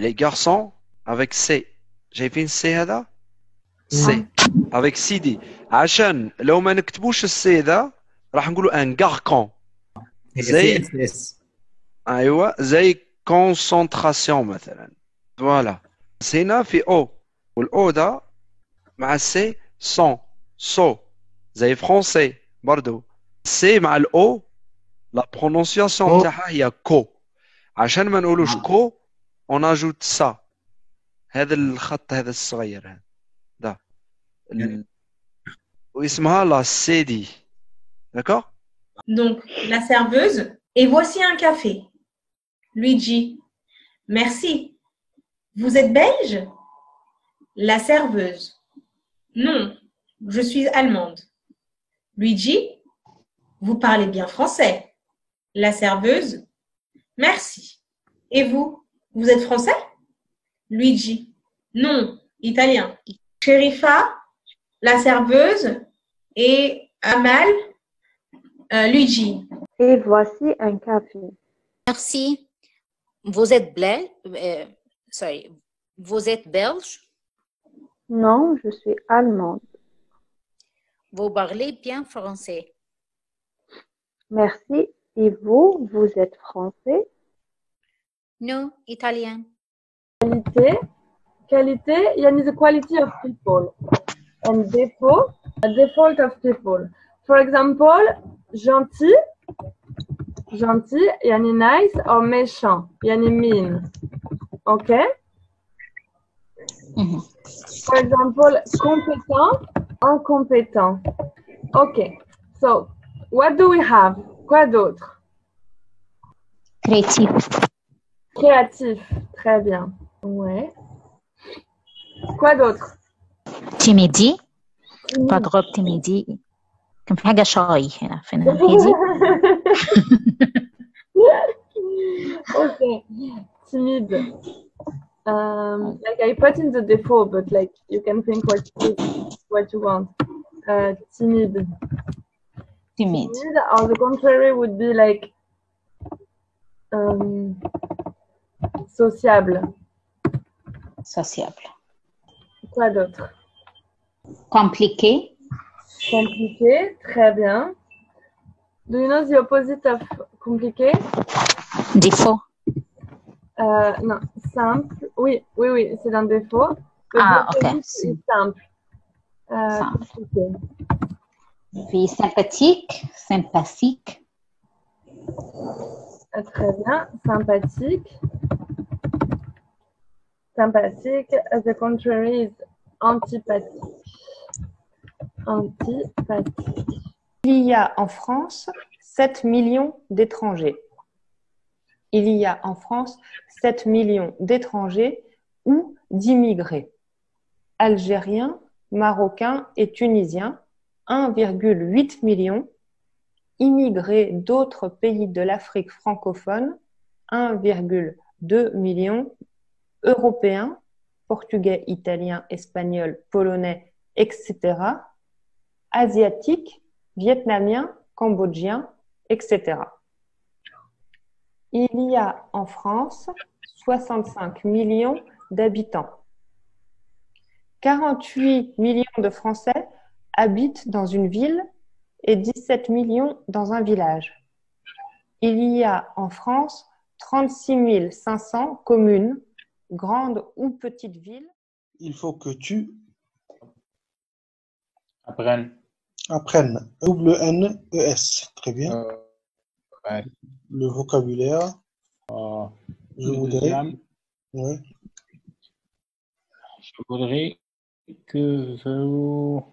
les garçons avec C. جايبين السي هذا؟ سي avec سيدي عشان لو ما نكتبوش السي ذا راح نقولوا ان غاركون زي ايوه زي كونسونطراسيون مثلا فوالا هنا في او والاو ذا مع السي سون سو زي فرونسي برضو سي مع الاو لا برونونسياسيون تاعها هي كو عشان ما نقولوش كو اون اجوت سا هذا الخط هذا الصغير هذا دا واسمها لا سي دي d'accord donc la serveuse et voici un café Luigi merci vous êtes belge la serveuse non je suis allemande Luigi vous parlez bien français la serveuse merci et vous vous êtes français Luigi. Non, italien. Sherifa, la serveuse et Amal, Luigi. Et voici un café. Merci. Vous êtes vous êtes belge? Non, je suis allemande. Vous parlez bien français. Merci. Et vous, vous êtes français? Non, italien. Qualité, yani the quality of people. And défaut, the default of people. For example, gentil, gentil, yani nice, or méchant, yani mean. Okay? Mm-hmm. For example, compétent, incompétent. Okay, so what do we have? Quoi d'autre? Créatif. Créatif, très bien. Ouais. Quoi d'autre? Timidi. Pas trop timidi. Comme حاجة شاي هنا في الهندي. Okay. Timide. Like I put in the default, but like you can think what you want. Timide. Timide. Or the contrary would be like sociable. Sociable. Quoi d'autre? Compliqué. Compliqué, très bien. Do you know the opposite of compliqué? Défaut. Non, simple. Oui, oui, oui, c'est un défaut. Le ok. Simple. Simple. Compliqué. Puis sympathique, sympathique. Très bien, sympathique. Sympathique, the contrary is antipathique. Antipathique. Il y a en France 7 millions d'étrangers. Il y a en France 7 millions d'étrangers ou d'immigrés. Algériens, Marocains et Tunisiens, 1,8 million. Immigrés d'autres pays de l'Afrique francophone, 1,2 million. Européens, portugais, italiens, espagnols, polonais, etc. Asiatiques, vietnamiens, cambodgiens, etc. Il y a en France 65 millions d'habitants. 48 millions de Français habitent dans une ville et 17 millions dans un village. Il y a en France 36 500 communes, grande ou petite ville. Il faut que tu apprennes. Apprennes. W-N-E-S. Très bien. Ouais. Le vocabulaire. Je voudrais. Ouais. Je voudrais que vous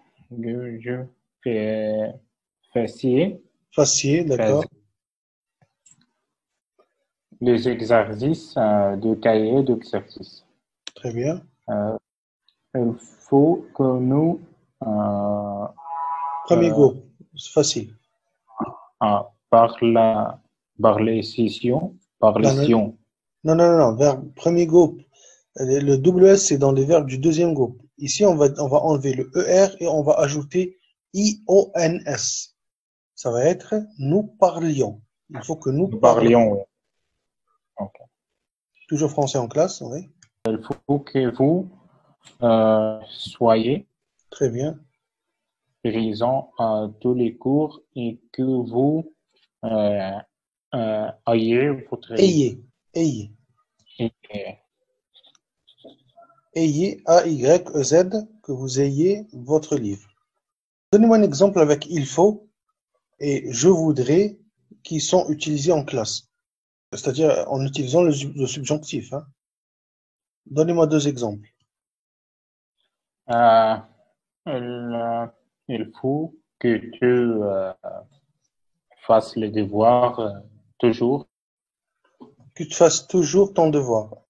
fassiez. Fassiez, d'accord. Les exercices de cahier d'exercice. Très bien. Il faut que nous... Premier groupe, c'est facile. Par les sessions. Non, non, non, verbe premier groupe. Le WS, c'est dans les verbes du deuxième groupe. Ici, on va enlever le ER et on va ajouter IONS. Ça va être nous parlions. Il faut que nous parlions. Toujours français en classe, oui. il faut que vous soyez très bien présent à tous les cours et que vous ayez votre ayez A-Y-E-Z, que vous ayez votre livre. Donnez-moi un exemple avec il faut et je voudrais qui sont utilisés en classe, c'est-à-dire en utilisant le subjonctif. Hein. Donnez-moi deux exemples. Il faut que tu fasses les devoirs toujours. Que tu fasses toujours ton devoir.